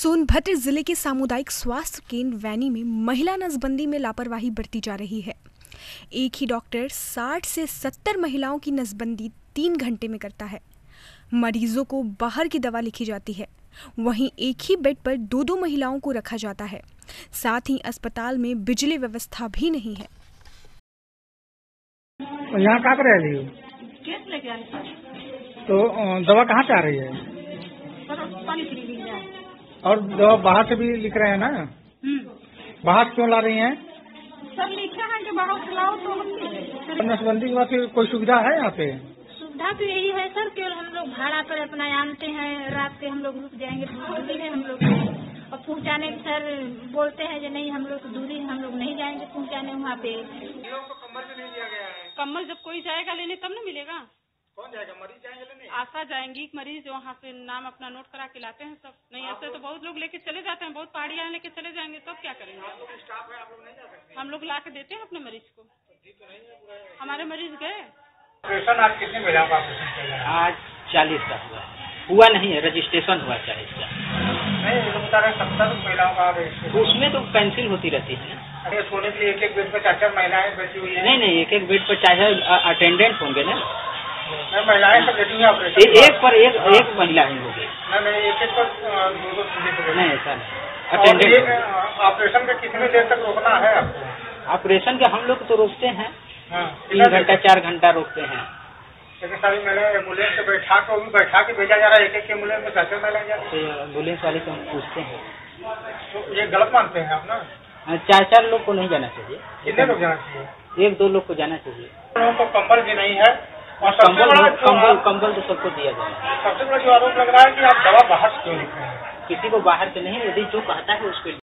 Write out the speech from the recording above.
सोनभद्र जिले के सामुदायिक स्वास्थ्य केंद्र वैनी में महिला नसबंदी में लापरवाही बरती जा रही है। एक ही डॉक्टर 60 से 70 महिलाओं की नसबंदी 3 घंटे में करता है। मरीजों को बाहर की दवा लिखी जाती है, वहीं एक ही बेड पर 2-2 महिलाओं को रखा जाता है। साथ ही अस्पताल में बिजली व्यवस्था भी नहीं है। यहाँ कहाँ पर रह रही हो? केस लेके आ रही। तो दवा कहाँ से आ रही है? अस्पताल से ली है। और दवा बाहर से भी लिख रहे हैं ना? बाहर क्यों ला रही हैं? सब लिखा है कि बाहर से लाओ तो हम नहीं। नसबंदी के बाद फिर कोई सुविधा है यहाँ पे? सुविधा तो यही है सर, केवल हम लोग भाड़ा पर अपना जानते हैं। रात के हम लोग रुक जाएंगे, दूरी है हम लोग और पहुँचाने के सर बोलते हैं कि नहीं हम लोग दूरी है, हम लोग नहीं जाएंगे पहुँचाने वहाँ पे। कम्बल जब कोई जाएगा लेने तब ना मिलेगा। कौन जाएगा? मरीज जाएंगे लेने। आशा जाएंगी, मरीज वहाँ से नाम अपना नोट करा के लाते हैं सब। नहीं ऐसे तो बहुत लोग लेके चले जाते हैं, बहुत पहाड़ियाँ लेके चले जाएंगे तब क्या करेंगे? आप लोग स्टाफ है, आप लोग नहीं जा सकते? हम लोग ला के देते हैं अपने मरीज को। हमारे मरीज गए। ऑपरेशन आज कितने बजे आप ऑपरेशन कर रहे हैं? आज 40 का हुआ नहीं है, रजिस्ट्रेशन हुआ 40 का। नहीं बता रहे 70 महिलाओं का रजिस्ट्रेशन, उसमें तो कैंसिल होती रहती है ना। अरे सोने के लिए एक एक बेड पर 4-4 महिलाएं बैठी हुई है। नहीं एक एक बेड पर 4-4 अटेंडेंट होंगे ना। महिलाएं सब बैठी हुई हैं ऑपरेशन एक पर एक महिलाएं होगी। नहीं एक एक पर 2-2 नहीं ऐसा नहीं। अटेंडेंट ऑपरेशन का कितने देर तक रोकना है आपको? ऑपरेशन के हम लोग तो रोकते हैं 3 घंटा 4 घंटा रोकते हैं। लेकिन सारी महिलाएं एम्बुलेंस से बैठा के भेजा जा रहा है। एक एक एम्बुलेंस में 4-4 महिलाएं जा रही है। एम्बुलेंस वाले को हम पूछते हैं तो ये गलत मानते हैं आप ना। 4-4 लोग को नहीं जाना चाहिए। कितने लोग जाना चाहिए? 1-2 लोग को जाना चाहिए। लोगों को कंबल भी नहीं है और कंबल तो सबको दिया जाए। सबसे बड़ा जो आरोप लग रहा है कि आप दवा बाहर से क्यों लिख रहे हैं? किसी को बाहर से नहीं, यदि जो कहता है उसके